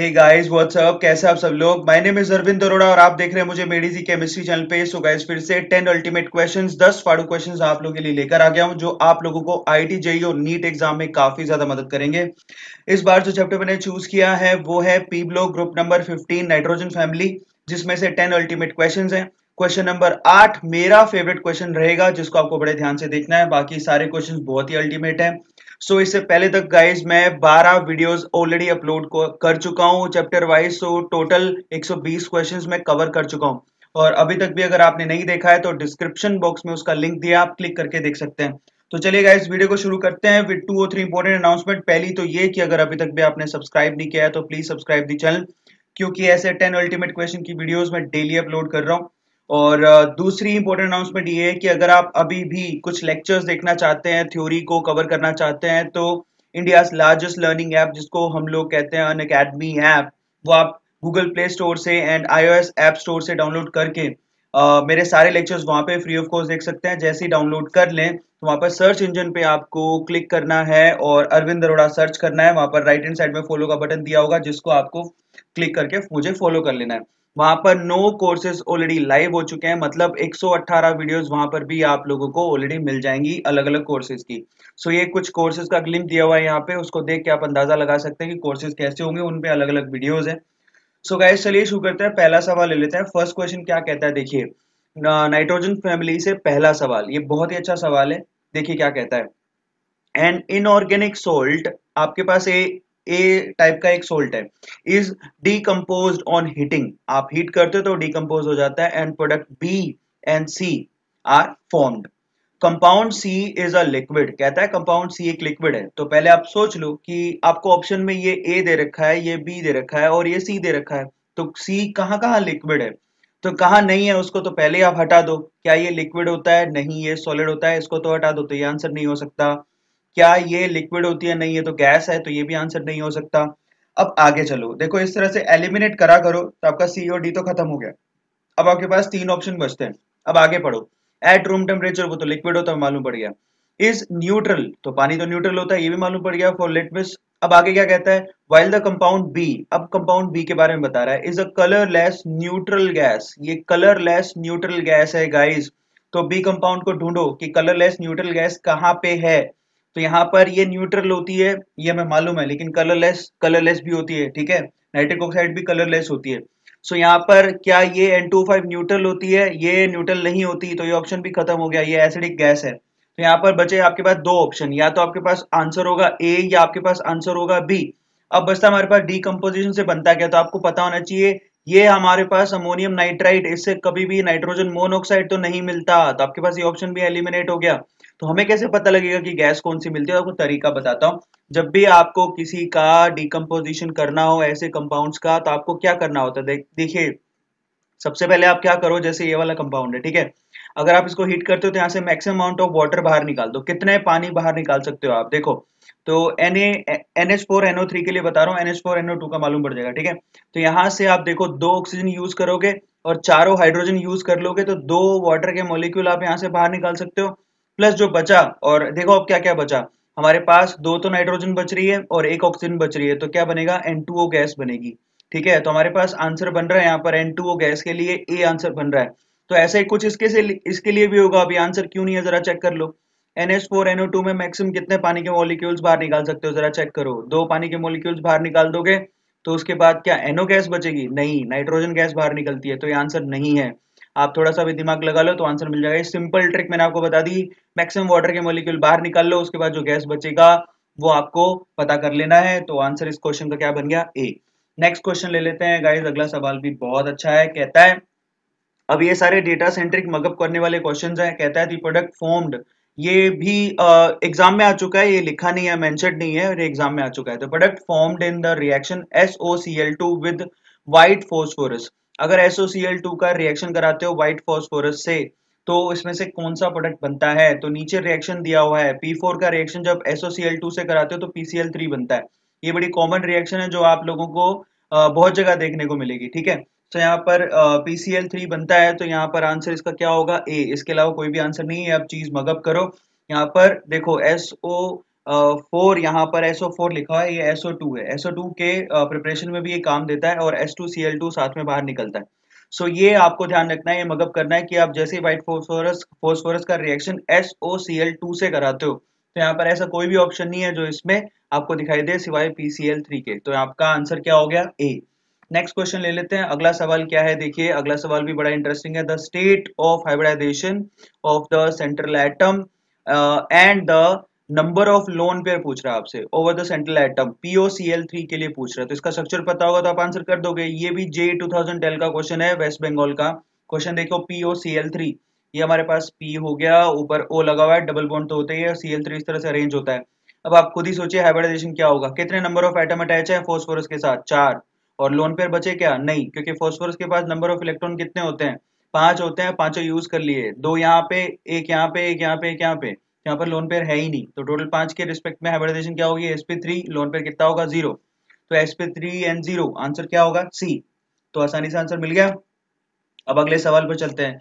Hey guys what's up, कैसे आप सब लोग। My name is Jarvin Daroda और आप देख रहे हैं मुझे मेडीजी केमिस्ट्री चैनल पे। सो गाइस फिर से 10 अल्टीमेट क्वेश्चंस, 10 फाड़ू क्वेश्चंस आप लोगों के लिए लेकर आ गया हूं जो आप लोगों को आईटी जेईई और नीट एग्जाम में काफी ज्यादा मदद करेंगे। इस बार जो चैप्टर मैंने चूज किया है वो है P block group number 15 nitrogen family, जिसमें से 10 अल्टीमेट क्वेश्चंस हैं। क्वेश्चन नंबर 8 मेरा फेवरेट क्वेश्चन रहेगा जिसको आपको बड़े ध्यान से देखना है, बाकी सारे क्वेश्चंस बहुत ही अल्टीमेट हैं। सो इससे पहले तक गाइज मैं 12 वीडियोस ऑलरेडी अपलोड कर चुका हूँ chapter wise. So total 120 questions मैं कवर कर चुका हूँ और अभी तक भी अगर आपने नहीं देखा है तो डिस्क्रिप्शन बॉक्स में उसका लिंक दिया, आप क्लिक करके देख सकते हैं। तो चलिए गाइज वीडियो को शुरू करते हैं विद 2 और 3 इंपॉर्टेंट अनाउंसमेंट। पहली तो ये कि अगर अभी तक भी आपने सब्सक्राइब नहीं किया है तो प्लीज सब्सक्राइब दी चैनल, क्योंकि ऐसे 10 अल्टीमेट क्वेश्चन की वीडियोज मैं डेली अपलोड कर रहा हूँ। और दूसरी इंपॉर्टेंट अनाउंसमेंट ये है कि अगर आप अभी भी कुछ लेक्चर्स देखना चाहते हैं, थ्योरी को कवर करना चाहते हैं, तो इंडियाज़ लार्जेस्ट लर्निंग ऐप जिसको हम लोग कहते हैं अनअकैडमी ऐप, वो आप गूगल प्ले स्टोर से एंड आईओएस ऐप स्टोर से डाउनलोड करके मेरे सारे लेक्चर्स वहाँ पे फ्री ऑफ कॉस्ट देख सकते हैं। जैसे ही डाउनलोड कर लें तो वहाँ पर सर्च इंजन पे आपको क्लिक करना है और अरविंद अरोड़ा सर्च करना है। वहाँ पर राइट हैंड साइड में फॉलो का बटन दिया होगा जिसको आपको क्लिक करके मुझे फॉलो कर लेना है। वहां पर 9 कोर्सेज ऑलरेडी लाइव हो चुके हैं, मतलब 118 वीडियोस वहां पर भी आप लोगों को ऑलरेडी मिल जाएंगी अलग अलग कोर्सेज की। सो ये कुछ कोर्सेज का लिंक दिया हुआ है यहाँ पे, उसको देख के आप अंदाजा लगा सकते हैं कि कोर्सेज कैसे होंगे, उन पे अलग अलग वीडियोस हैं। सो गाइस चलिए शुरू करते हैं, पहला सवाल ले लेते हैं। फर्स्ट क्वेश्चन क्या कहता है, देखिए नाइट्रोजन फैमिली से पहला सवाल, ये बहुत ही अच्छा सवाल है। देखिए क्या कहता है, एन इनऑर्गेनिक सोल्ट, आपके पास ए टाइप का एक सोल्ट है, इज डीकम्पोज्ड ऑन हीटिंग, आप हीट करते हो तो डीकम्पोज हो जाता है, and product B and C are formed. Compound C is a liquid, कहता है कंपाउंड सी एक लिक्विड है। तो पहले आप सोच लो कि आपको ऑप्शन में ये ए दे रखा है, ये बी दे रखा है और ये सी दे रखा है, तो सी कहाँ कहाँ लिक्विड है, तो कहाँ नहीं है उसको तो पहले आप हटा दो। क्या ये लिक्विड होता है? नहीं, ये सॉलिड होता है, इसको तो हटा दो, तो ये आंसर नहीं हो सकता। क्या ये लिक्विड होती है? नहीं, है तो गैस है, तो ये भी आंसर नहीं हो सकता। अब आगे चलो, देखो इस तरह से एलिमिनेट करा करो तो आपका सी और डी तो खत्म हो गया। अब आपके पास 3 ऑप्शन बचते हैं। अब आगे पढ़ो, एट रूम टेम्परेचर, वो तो लिक्विड होता है मालूम पड़ गया। इज न्यूट्रल, तो पानी तो न्यूट्रल होता है, ये भी मालूम पड़ गया फॉर लिटमस। अब आगे क्या कहता है, वाइल द कंपाउंड बी, अब कंपाउंड बी के बारे में बता रहा है, is a colourless neutral gas, ये कलरलेस न्यूट्रल गैस है गाइज। तो बी कंपाउंड को ढूंढो कि कलरलेस न्यूट्रल गैस कहाँ पे है, तो यहाँ पर ये न्यूट्रल होती है, ये हमें मालूम है, लेकिन कलरलेस भी होती है, ठीक है, नाइट्रिक ऑक्साइड भी कलरलेस होती है। सो यहाँ पर क्या ये N2O5 न्यूट्रल होती है? ये न्यूट्रल नहीं होती, तो ये ऑप्शन भी खत्म हो गया, ये एसिडिक गैस है। तो यहाँ पर बचे आपके पास 2 ऑप्शन, या तो आपके पास आंसर होगा ए या आपके पास आंसर होगा बी। अब बचता हमारे पास डीकम्पोजिशन से बनता क्या, तो आपको पता होना चाहिए ये हमारे पास अमोनियम नाइट्राइट, इससे कभी भी नाइट्रोजन मोनोऑक्साइड तो नहीं मिलता, तो आपके पास ये ऑप्शन भी एलिमिनेट हो गया। तो हमें कैसे पता लगेगा कि गैस कौन सी मिलती है? आपको तरीका बताता हूँ। जब भी आपको किसी का डिकम्पोजिशन करना हो ऐसे कंपाउंड्स का, तो आपको क्या करना होता है, देखिए सबसे पहले आप क्या करो, जैसे ये वाला कंपाउंड है, ठीक है, अगर आप इसको हीट करते हो तो यहाँ से मैक्सिमम अमाउंट ऑफ वाटर बाहर निकाल दो, कितने पानी बाहर निकाल सकते हो आप देखो। तो NH4NO3 के लिए बता रहा हूँ, NH4NO2 का मालूम पड़ जाएगा, ठीक है। तो यहाँ से आप देखो 2 ऑक्सीजन यूज करोगे और 4 हाइड्रोजन यूज कर लोगे, तो 2 वाटर के मॉलिक्यूल आप यहाँ से बाहर निकाल सकते हो, प्लस जो बचा, और देखो अब क्या क्या बचा हमारे पास, 2 तो नाइट्रोजन बच रही है और 1 ऑक्सीजन बच रही है, तो क्या बनेगा, N2O गैस बनेगी, ठीक है। तो हमारे पास आंसर बन रहा है यहाँ पर N2O गैस के लिए ए आंसर बन रहा है। तो ऐसे ही कुछ इसके लिए भी होगा। अभी आंसर क्यों नहीं है जरा चेक कर लो, NH4NO2 में मैक्सिमम कितने पानी के मॉलिक्यूल्स बाहर निकाल सकते हो, जरा चेक करो, 2 पानी के मॉलिक्यूल्स बाहर निकाल दोगे तो उसके बाद क्या NO गैस बचेगी? नहीं, नाइट्रोजन गैस बाहर निकलती है, तो ये आंसर नहीं है। आप थोड़ा सा भी दिमाग लगा लो तो आंसर मिल जाएगा। सिंपल ट्रिक मैंने आपको बता दी, मैक्सिमम वाटर के मॉलिक्यूल बाहर निकाल लो, उसके बाद जो गैस बचेगा वो आपको पता कर लेना है। तो आंसर इस क्वेश्चन का क्या बन गया, ए। नेक्स्ट क्वेश्चन ले लेते हैं गाइज, अगला सवाल भी बहुत अच्छा है। कहता है, अब ये सारे डेटा सेंट्रिक मगअप करने वाले क्वेश्चन है। कहता है द प्रोडक्ट फॉर्म्ड, ये भी एग्जाम में आ चुका है, ये लिखा नहीं है, मेंशन नहीं है, और एग्जाम में आ चुका है। तो product formed in the reaction SOCl2 with white phosphorus, अगर SOCl2 का रिएक्शन कराते हो व्हाइट फॉस्फोरस से, तो इसमें से कौन सा प्रोडक्ट बनता है? तो नीचे रिएक्शन दिया हुआ है, P4 का रिएक्शन जब SOCl2 से कराते हो तो PCl3 बनता है। ये बड़ी कॉमन रिएक्शन है जो आप लोगों को बहुत जगह देखने को मिलेगी, ठीक है। तो यहाँ पर PCl3 बनता है, तो यहाँ पर आंसर इसका क्या होगा, ए। इसके अलावा कोई भी आंसर नहीं है। अब चीज मगअप करो, यहाँ पर देखो SO फोर यहाँ पर SO4 लिखा है, ये SO2 है। SO2 के प्रिपरेशन में भी ये काम देता है और H2Cl2 साथ में बाहर निकलता है। सो ये आपको ध्यान रखना है, ये मगअप करना है कि आप जैसे व्हाइट फॉस्फोरस का रिएक्शन SOCl2 से कराते हो तो यहाँ पर ऐसा कोई भी ऑप्शन नहीं है जो इसमें आपको दिखाई दे सिवाय PCl3 के। तो आपका आंसर क्या हो गया, A। नेक्स्ट क्वेश्चन ले लेते हैं। अगला सवाल क्या है, देखिए अगला सवाल भी बड़ा इंटरेस्टिंग है। The state of hybridisation of the central atom and the number of lone pair पूछ रहा है आपसे over the central atom, POCl3 के लिए पूछ रहा है। तो इसका स्ट्रक्चर पता होगा तो आप आंसर कर दोगे। ये भी JEE 2010 का क्वेश्चन है, वेस्ट बंगाल का क्वेश्चन। देखो POCl3, ये हमारे पास P हो गया, ऊपर O लगा हुआ है, डबल बॉन्ड तो होता ही है, Cl3 इस तरह से अरेंज होता है। अब आप खुद ही सोचिए हाइब्रिडाइजेशन क्या होगा। कितने नंबर ऑफ एटम अटैच है फॉस्फोरस के साथ, 4, और लोन पेयर बचे क्या, नहीं, क्योंकि फॉस्फोरस के पास नंबर ऑफ इलेक्ट्रॉन कितने होते हैं, 5 होते हैं, 5 यूज कर लिए, 2 यहाँ पे, 1 यहाँ पे, 1 यहाँ पे, 1 यहाँ पे, यहाँ पर लोन पेयर है ही नहीं। तो टोटल 5 के रिस्पेक्ट में हाइब्रिडाइजेशन क्या होगी, sp3, लोन पेयर कितना होगा, 0। तो sp3 and 0, आंसर क्या होगा, C। तो आसानी से आंसर मिल गया। अब अगले सवाल पर चलते हैं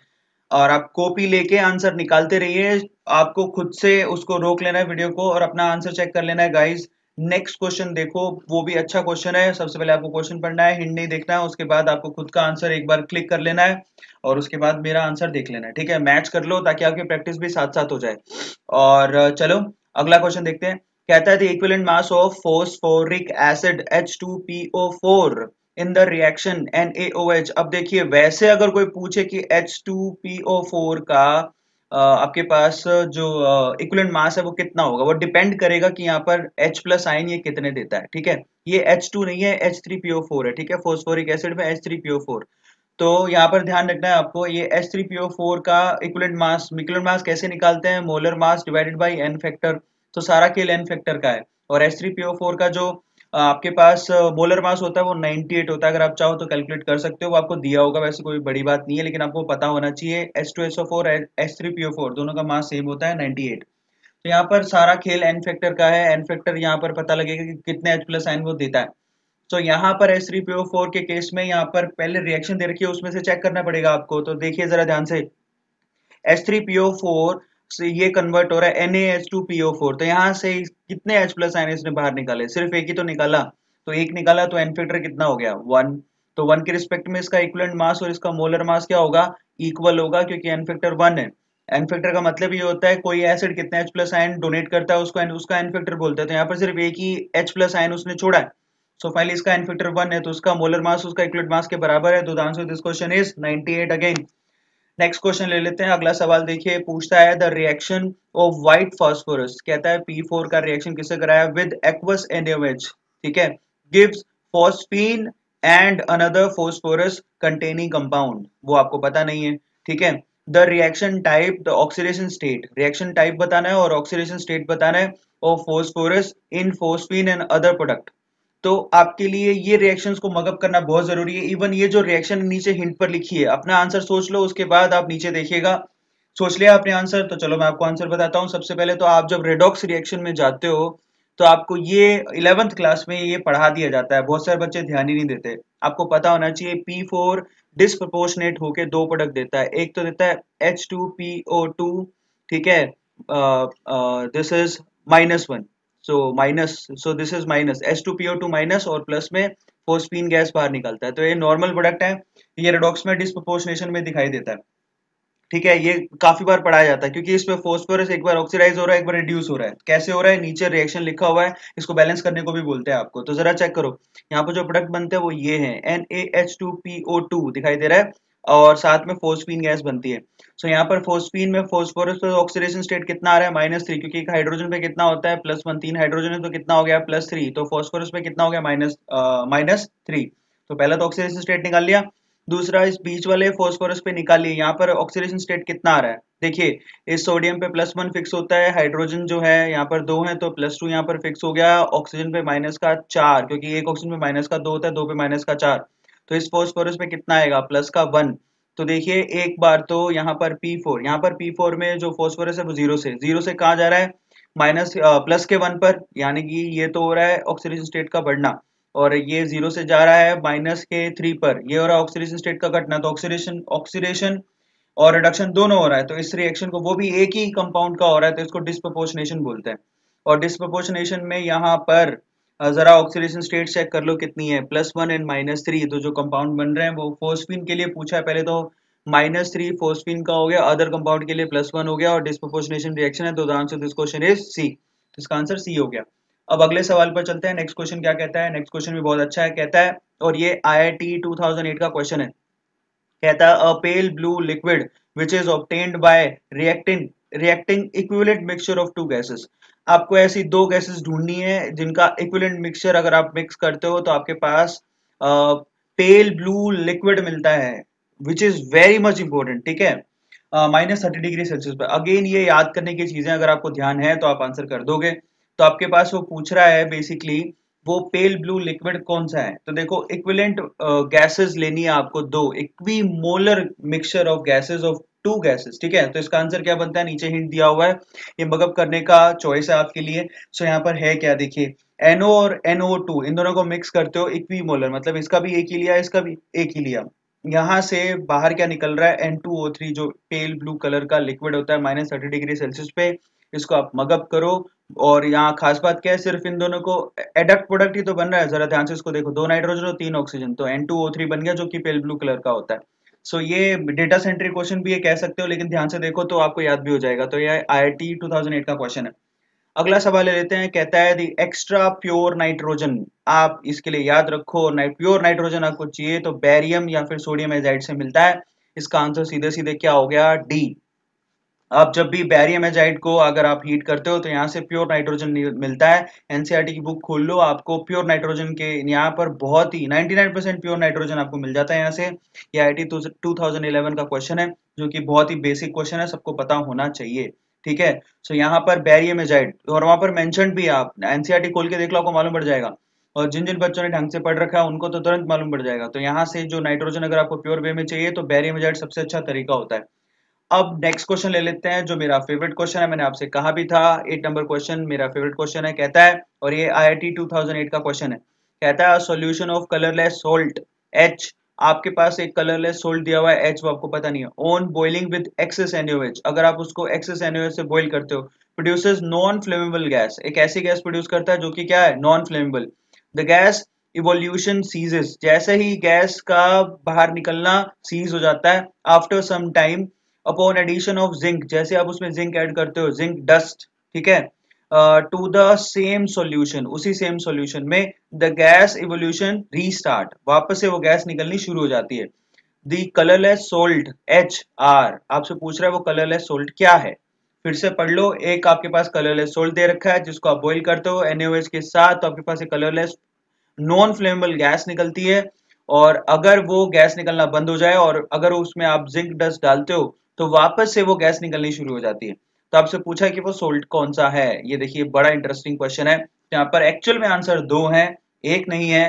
और आप कॉपी लेके आंसर निकालते रहिए, आपको खुद से उसको रोक लेना है वीडियो को और अपना आंसर चेक कर लेना है गाइज। नेक्स्ट क्वेश्चन देखो, वो भी अच्छा क्वेश्चन है। सबसे पहले आपको क्वेश्चन पढ़ना है, हिंट नहीं देखना है, उसके बाद आपको खुद का आंसर एक बार क्लिक कर लेना है और उसके बाद मेरा आंसर देख लेना है, ठीक है। मैच कर लो ताकि आपकी प्रैक्टिस भी साथ साथ हो जाए। और चलो अगला क्वेश्चन देखते हैं। कहता है the equivalent mass of phosphoric acid H2PO4 in the reaction NaOH। अब देखिए वैसे अगर कोई पूछे कि H2PO4 का आपके पास जो इक्विवेलेंट मास है वो कितना होगा, वो डिपेंड करेगा कि यहाँ पर H प्लस आयन ये कितने देता है, ठीक है। ये H2 नहीं है, H3PO4 है, ठीक है। फॉस्फोरिक एसिड में H3PO4, तो यहाँ पर ध्यान रखना है आपको। ये H3PO4 का इक्विवेलेंट मास कैसे निकालते हैं, molar mass divided by N factor, तो सारा केल एन फैक्टर का है। और H3PO4 का जो आपके पास मोलर मास होता है वो 98 होता है। अगर आप चाहो तो कैलकुलेट कर सकते हो, वो आपको दिया होगा, वैसे कोई बड़ी बात नहीं है, लेकिन आपको पता होना चाहिए। H2SO4 और H3PO4 दोनों का मास सेम होता है, 98। तो यहाँ पर सारा खेल एन फैक्टर का है। एन फैक्टर यहाँ पर पता लगेगा कि कितने H प्लस आयन वो देता है। तो यहाँ पर H3PO4 के केस में यहाँ पर पहले रिएक्शन दे रखी है, उसमें से चेक करना पड़ेगा आपको। तो देखिए जरा ध्यान से, H3PO4 से ये कन्वर्ट हो रहा है NaH2PO4। तो यहाँ से कितने H प्लस आयन इसने बाहर निकाले, सिर्फ एक ही तो निकाला, तो एक निकाला, तो एन फैक्टर कितना हो गया, 1। तो 1 के रिस्पेक्ट में इसका इक्विवेलेंट मास और इसका मोलर मास क्या होगा, इक्वल होगा, क्योंकि एन फैक्टर 1 है। एन फैक्टर का मतलब ये होता है कोई एसिड कितने H प्लस आयन डोनेट करता है उसको उसका एन फैक्टर बोलते हैं। तो यहाँ पर सिर्फ एक ही H प्लस आयन उसने छोड़ा है। सो फाइनली इसका एन फैक्टर 1 है, तो उसका मोलर मास उसका इक्विवेलेंट मास के बराबर है। तो the answer this question is 98 again. Next question ले लेते हैं। अगला सवाल देखिए, पूछता है the reaction of white phosphorus, कहता है P4 का रिएक्शन किससे कराया विद एक्वस NaOH, ठीक है, gives phosphine and another phosphorus containing compound, वो आपको पता नहीं है, ठीक है। The reaction type, the oxidation state, reaction type बताना है और ऑक्सीडेशन स्टेट बताना है of phosphorus in phosphine and other product. तो आपके लिए ये रिएक्शंस को मगअप करना बहुत जरूरी है। इवन ये जो रिएक्शन नीचे हिंट पर लिखी है, अपना आंसर सोच लो, उसके बाद आप नीचे देखिएगा। सोच लिया आपने आंसर, तो चलो मैं आपको आंसर बताता हूँ। सबसे पहले तो आप जब रेडॉक्स रिएक्शन में जाते हो तो आपको ये 11th क्लास में ये पढ़ा दिया जाता है, बहुत सारे बच्चे ध्यान ही नहीं देते। आपको पता होना चाहिए P4 डिस्प्रपोर्शनेट होके 2 प्रोडक्ट देता है, एक तो देता है H2PO2, ठीक है, दिस इज -1, तो minus, so this is minus H2PO2 minus, और प्लस में फॉस्फीन गैस बाहर निकलता है। तो ये नॉर्मल प्रोडक्ट है, ये रेडॉक्स में डिस्प्रपोर्शनेशन में दिखाई देता है, ठीक है। ये काफी बार पढ़ाया जाता है क्योंकि इसमें फॉस्फोरस एक बार ऑक्सीडाइज हो रहा है, एक बार रिड्यूस हो रहा है। कैसे हो रहा है, नीचे रिएक्शन लिखा हुआ है, इसको बैलेंस करने को भी बोलते हैं आपको। तो जरा चेक करो, यहाँ पर जो प्रोडक्ट बनते हैं वो ये है, NaH2PO2 दिखाई दे रहा है और साथ में फॉस्फीन गैस बनती है। सो यहाँ पर फॉस्फीन में फॉस्फोरस पर ऑक्सीडेशन स्टेट कितना आ रहा है, -3, क्योंकि एक हाइड्रोजन पे कितना होता है +1, 3 हाइड्रोजन है तो कितना हो गया +3, तो फॉस्फोरस पे कितना हो गया -3। तो पहला तो ऑक्सीडेशन स्टेट निकाल लिया, दूसरा इस बीच वाले फॉस्फोरस पे निकाल लिया, यहाँ पर ऑक्सीडेशन स्टेट कितना आ रहा है, देखिए इस सोडियम पे +1 फिक्स होता है, हाइड्रोजन जो है यहाँ पर 2 है तो +2 यहाँ पर फिक्स हो गया, ऑक्सीजन पे -4, क्योंकि एक ऑक्सीजन पे -2 होता है, 2 पे -4, तो इस फॉस्फोरस पे कितना आएगा +1। तो देखिए एक बार तो यहाँ पर P4, यहाँ पर P4 में जो फॉस्फोरस है वो 0 से कहाँ जा रहा है, +1 पर, यानी कि ये तो हो रहा है ऑक्सीडेशन स्टेट का बढ़ना, और ये 0 से जा रहा है -3 पर, ये हो रहा है ऑक्सीडेशन स्टेट का घटना। तो ऑक्सीडेशन और रिडक्शन दोनों हो रहा है, तो इस रिएक्शन को, वो भी एक ही कंपाउंड का हो रहा है, तो इसको डिस्प्रपोर्शनेशन बोलते हैं। और डिस्प्रपोर्शनेशन में यहाँ पर जरा ऑक्सीडेशन स्टेट चेक कर लो कितनी है, +1 और -3। तो जो कंपाउंड बन रहे हैं वो फोस्फीन के लिए पूछा है, पहले तो -3 फोस्फीन का हो गया, अदर कंपाउंड के लिए +1 हो गया और डिस्प्रपोर्शनेशन रिएक्शन है। तो the answer this question is C, तो इसका आंसर सी हो गया। अब अगले सवाल पर चलते हैं। नेक्स्ट क्वेश्चन क्या कहता है? नेक्स्ट क्वेश्चन भी बहुत अच्छा है, कहता है, और ये IIT 2008 का क्वेश्चन है, कहता है a pale blue liquid which is obtained by reacting equivalent mixture of two gases. आपको ऐसी दो गैसेस ढूंढनी है जिनका इक्विवेलेंट मिक्सचर अगर आप मिक्स करते हो तो आपके पास पेल ब्लू लिक्विड मिलता है, which is very much important. ठीक है, -30 डिग्री सेल्सियस पर। अगेन ये याद करने की चीजें, अगर आपको ध्यान है तो आप आंसर कर दोगे। तो आपके पास वो पूछ रहा है बेसिकली वो पेल ब्लू लिक्विड कौन सा है। तो देखो इक्विवेलेंट गैसेस लेनी है आपको दो, equimolar mixture of gases of two gases. ठीक है, तो इसका आंसर क्या बनता है, नीचे हिंट दिया हुआ है, ये मगअप करने का चॉइस है आपके लिए। सो यहाँ पर है क्या, देखिए NO और NO2 इन दोनों को मिक्स करते हो इक्विमोलर, मतलब इसका भी एक ही लिया, इसका भी एक ही लिया। यहाँ से बाहर क्या निकल रहा है, N2O3 जो पेल ब्लू कलर का लिक्विड होता है -30 डिग्री सेल्सियस पे। इसको आप मगअप करो, और यहाँ खास बात क्या है, सिर्फ इन दोनों को एडक्ट प्रोडक्ट ही तो बन रहा है। जरा ध्यान से इसको देखो, 2 नाइट्रोजन और 3 ऑक्सीजन, तो N2O3 बन गया जो कि पेल ब्लू कलर का होता है। सो ये डेटा सेंट्रिक क्वेश्चन भी ये कह सकते हो, लेकिन ध्यान से देखो तो आपको याद भी हो जाएगा। तो ये IIT 2008 का क्वेश्चन है। अगला सवाल ले लेते हैं, कहता है दी एक्स्ट्रा प्योर नाइट्रोजन, आप इसके लिए याद रखो प्योर नाइट्रोजन आपको चाहिए तो बैरियम या फिर सोडियम एजाइड से मिलता है। इसका आंसर सीधे सीधे क्या हो गया, डी। आप जब भी बैरियम एजाइड को अगर आप हीट करते हो तो यहाँ से प्योर नाइट्रोजन मिलता है। एनसीईआरटी की बुक खोल लो, आपको प्योर नाइट्रोजन के यहाँ पर बहुत ही 99% प्योर नाइट्रोजन आपको मिल जाता है यहाँ से। ये IIT 2011 का क्वेश्चन है जो कि बहुत ही बेसिक क्वेश्चन है, सबको पता होना चाहिए। ठीक है, सो यहाँ पर बैरियम एजाइड, और वहाँ पर मेंशन भी है, आप एनसीईआरटी खोल के देख लो आपको मालूम पड़ जाएगा, और जिन जिन बच्चों ने ढंग से पढ़ रखा है उनको तो तुरंत मालूम पड़ जाएगा। तो यहाँ से जो नाइट्रोजन अगर आपको प्योर वे में चाहिए तो बैरियम एजाइड सबसे अच्छा तरीका होता है। अब नेक्स्ट क्वेश्चन ले लेते हैं जो मेरा फेवरेट क्वेश्चन है, मैंने आपसे कहा भी था 8 नंबर क्वेश्चन मेरा फेवरेट क्वेश्चन है। कहता है, और ये IIT 2008 का क्वेश्चन है, कहता है solution of colourless salt H, आपके पास एक कलरलेस सॉल्ट दिया हुआ है H वो आपको पता नहीं है, on boiling with excess NaOH, अगर आप उसको एक्सेस NaOH से बॉइल करते हो प्रोड्यूसेस नॉन फ्लेमेबल गैस, एक ऐसी गैस प्रोड्यूस करता है जो कि क्या है, non flammable. The gas evolution ceases, जैसे ही गैस का बाहर निकलना सीज हो जाता है, after some time upon addition of zinc, जैसे आप उसमें जिंक ऐड करते हो, जिंक डस्ट। ठीक है, टू द सेम सॉल्यूशन, उसी सेम सॉल्यूशन में द गैस इवोल्यूशन रीस्टार्ट, वापस से वो गैस निकलनी शुरू हो जाती है। द कलरलेस सॉल्ट HR, आपसे पूछ रहा है वो कलरलेस सॉल्ट क्या है। फिर से पढ़ लो, एक आपके पास कलरलेस सॉल्ट दे रखा है जिसको आप बॉइल करते हो NaOH के साथ, तो आपके पास एक कलरलेस नॉन फ्लेमेबल गैस निकलती है, और अगर वो गैस निकलना बंद हो जाए और अगर उसमें आप जिंक डस्ट डालते हो तो वापस से वो गैस निकलनी शुरू हो जाती है। तो आपसे पूछा है कि वो सोल्ट कौन सा है। ये देखिए बड़ा इंटरेस्टिंग क्वेश्चन है, यहाँ पर एक्चुअल में आंसर 2 हैं, 1 नहीं है।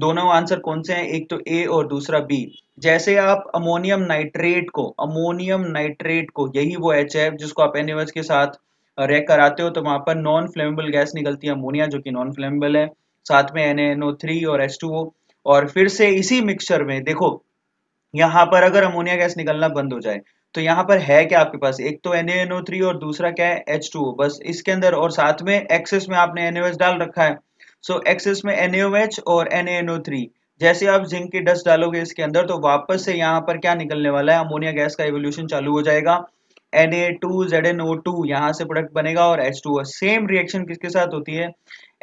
दोनों आंसर कौन से हैं, एक तो A और दूसरा B। जैसे आप अमोनियम नाइट्रेट को, यही वो H है जिसको आप NaOH के साथ रिएक्ट कराते हो तो वहां पर नॉन फ्लेमेबल गैस निकलती है अमोनिया, जो कि नॉन फ्लेमेबल है, साथ में NaNO3 और H2O। और फिर से इसी मिक्सचर में देखो यहाँ पर अगर अमोनिया गैस निकलना बंद हो जाए तो यहाँ पर है क्या आपके पास, एक तो NaNO3 और दूसरा क्या है H2O, बस इसके अंदर, और साथ में एक्सेस में आपने NaOH डाल रखा है। सो एक्सेस में NaOH और NaNO3, जैसे आप जिंक की डस्ट डालोगे इसके अंदर तो वापस से यहाँ पर क्या निकलने वाला है, अमोनिया गैस का इवोल्यूशन चालू हो जाएगा, Na2ZnO2 यहाँ से प्रोडक्ट बनेगा और H2O। सेम रिएक्शन किसके साथ होती है,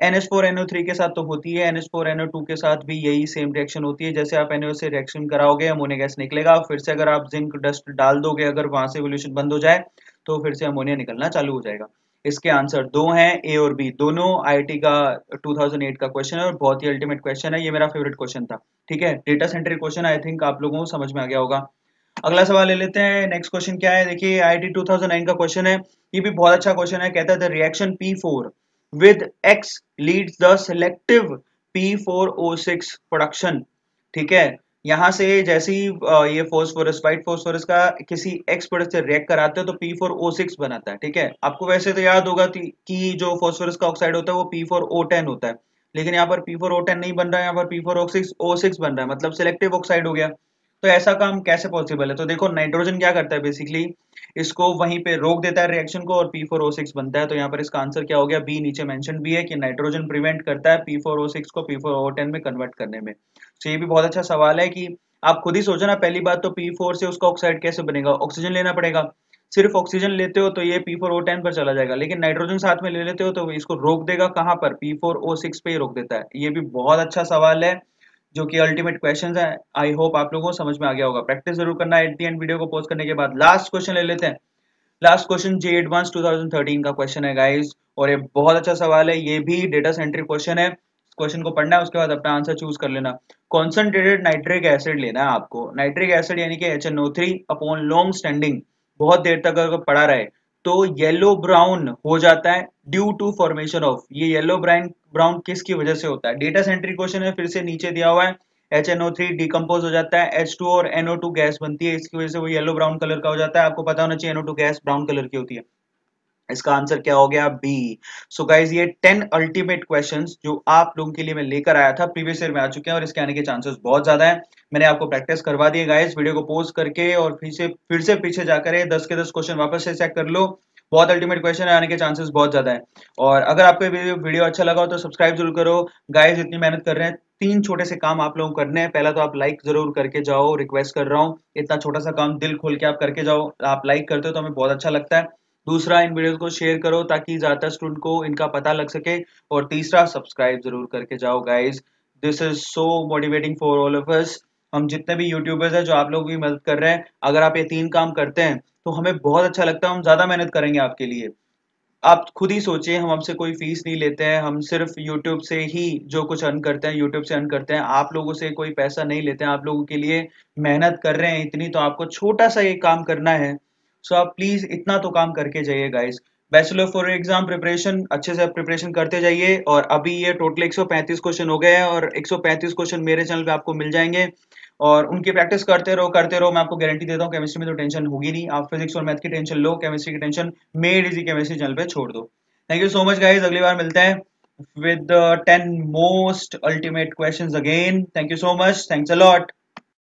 NH4NO3 के साथ तो होती है, NH4NO2 के साथ भी यही सेम रिएक्शन होती है। जैसे आप NaOH से रिएक्शन कराओगे अमोनिया गैस निकलेगा, फिर से अगर आप जिंक डस्ट डाल दोगे, अगर वहां से इवोल्यूशन बंद हो जाए तो फिर से अमोनिया निकलना चालू हो जाएगा। इसके आंसर 2 हैं, A और B, दोनों IIT का 2008 का क्वेश्चन है और बहुत ही अल्टीमेट क्वेश्चन है, ये मेरा फेवरेट क्वेश्चन था। ठीक है, data centric question, I think आप लोगों को समझ में आ गया होगा। अगला सवाल ले लेते हैं। नेक्स्ट क्वेश्चन क्या है, देखिए IIT 2009 का क्वेश्चन है, ये भी बहुत अच्छा क्वेश्चन है। कहता है the reaction P4 with X leads the selective P4O6 production। ठीक है, यहाँ से जैसे ही ये फॉस्फोरस, व्हाइट फॉस्फोरस का किसी X प्रोडक्ट से रिएक्ट कराते हो तो P4O6 बनाता है। ठीक है, आपको वैसे तो याद होगा कि जो फॉस्फोरस का ऑक्साइड होता है वो P4O10 होता है, लेकिन यहाँ पर P4O10 नहीं बन रहा है, यहाँ पर P4O6 बन रहा है, मतलब सिलेक्टिव ऑक्साइड हो गया। तो ऐसा काम कैसे पॉसिबल है, तो देखो नाइट्रोजन क्या करता है बेसिकली इसको वहीं पे रोक देता है रिएक्शन को और P4O6 बनता है। तो यहाँ पर इसका आंसर क्या हो गया बी, नीचे मेंशन भी है कि नाइट्रोजन प्रिवेंट करता है P4O6 को P4O10 में कन्वर्ट करने में। तो ये भी बहुत अच्छा सवाल है कि आप खुद ही सोचो ना, पहली बात तो P4 से उसका ऑक्साइड कैसे बनेगा, ऑक्सीजन लेना पड़ेगा, सिर्फ ऑक्सीजन लेते हो तो ये P4O10 पर चला जाएगा, लेकिन नाइट्रोजन साथ में ले लेते हो तो इसको रोक देगा कहाँ पर, P4O6 पे ही रोक देता है। ये भी बहुत अच्छा सवाल है जो कि अल्टीमेट क्वेश्चंस है। आई होप आप लोगों को समझ में आ गया होगा, प्रैक्टिस जरूर करना एट दी एंड वीडियो को पॉज करने के बाद। लास्ट क्वेश्चन ले लेते हैं, लास्ट क्वेश्चन जे एडवांस 2013 का क्वेश्चन है गाइस, और ये बहुत अच्छा सवाल है, ये भी डेटा सेंट्रिक क्वेश्चन है। क्वेश्चन को पढ़ना है, उसके बाद अपना आंसर चूज कर लेना। कॉन्सेंट्रेटेड नाइट्रिक एसिड लेना है आपको, नाइट्रिक एसिड यानी कि HNO3 अपॉन लॉन्ग स्टैंडिंग, बहुत देर तक अगर पड़ा रहे तो येलो ब्राउन हो जाता है ड्यू टू फॉर्मेशन ऑफ, ये येलो ब्राउन किसकी वजह से होता है। डेटा सेंट्रिक क्वेश्चन है, फिर से नीचे दिया हुआ है HNO3 डिकम्पोज हो जाता है, H2 और NO2 गैस बनती है, इसकी वजह से वो येलो ब्राउन कलर का हो जाता है। आपको पता होना चाहिए NO2 गैस ब्राउन कलर की होती है। इसका आंसर क्या हो गया बी। सो गाइज ये 10 अल्टीमेट क्वेश्चंस जो आप लोगों के लिए मैं लेकर आया था प्रीवियस ईयर में आ चुके हैं और इसके आने के चांसेस बहुत ज्यादा हैं। मैंने आपको प्रैक्टिस करवा दी है गाइज, वीडियो को पॉज करके और फिर से पीछे जाकर 10 के 10 क्वेश्चन वापस से चेक कर लो, बहुत अल्टीमेट क्वेश्चन आने के चांसेस बहुत ज्यादा है। और अगर आपको वीडियो अच्छा लगा हो तो सब्सक्राइब जरूर करो गाइज, इतनी मेहनत कर रहे हैं। 3 छोटे से काम आप लोगों को करने हैं, पहला तो आप लाइक जरूर करके जाओ, रिक्वेस्ट कर रहा हूँ, इतना छोटा सा काम दिल खोल के आप करके जाओ, आप लाइक करते हो तो हमें बहुत अच्छा लगता है। दूसरा, इन वीडियोस को शेयर करो ताकि ज्यादातर स्टूडेंट को इनका पता लग सके, और तीसरा सब्सक्राइब जरूर करके जाओ guys, this is so motivating for all of us. हम जितने भी यूट्यूबर्स हैं जो आप लोगों की मदद कर रहे हैं, अगर आप ये 3 काम करते हैं तो हमें बहुत अच्छा लगता है, हम ज्यादा मेहनत करेंगे आपके लिए। आप खुद ही सोचिए, हम हमसे कोई फीस नहीं लेते हैं, हम सिर्फ यूट्यूब से ही जो कुछ अर्न करते हैं यूट्यूब से अर्न करते हैं, आप लोगों से कोई पैसा नहीं लेते हैं, आप लोगों के लिए मेहनत कर रहे हैं इतनी, तो आपको छोटा सा ये काम करना है। सो आप प्लीज इतना तो काम करके जाइए guys, bachelor for exam preparation अच्छे से प्रिपरेशन करते जाइए। और अभी ये टोटल 135 क्वेश्चन हो गए हैं और 135 क्वेश्चन मेरे चैनल पे आपको मिल जाएंगे, और उनकी प्रैक्टिस करते रहो। मैं आपको गारंटी देता हूँ केमिस्ट्री में तो टेंशन होगी नहीं, आप फिजिक्स और मैथ की टेंशन लो, केमिस्ट्री की tension made easy chemistry channel पे छोड़ दो। Thank you so much guys, अगली बार मिलते हैं with 10 most ultimate question again. Thank you so much, thanks a lot.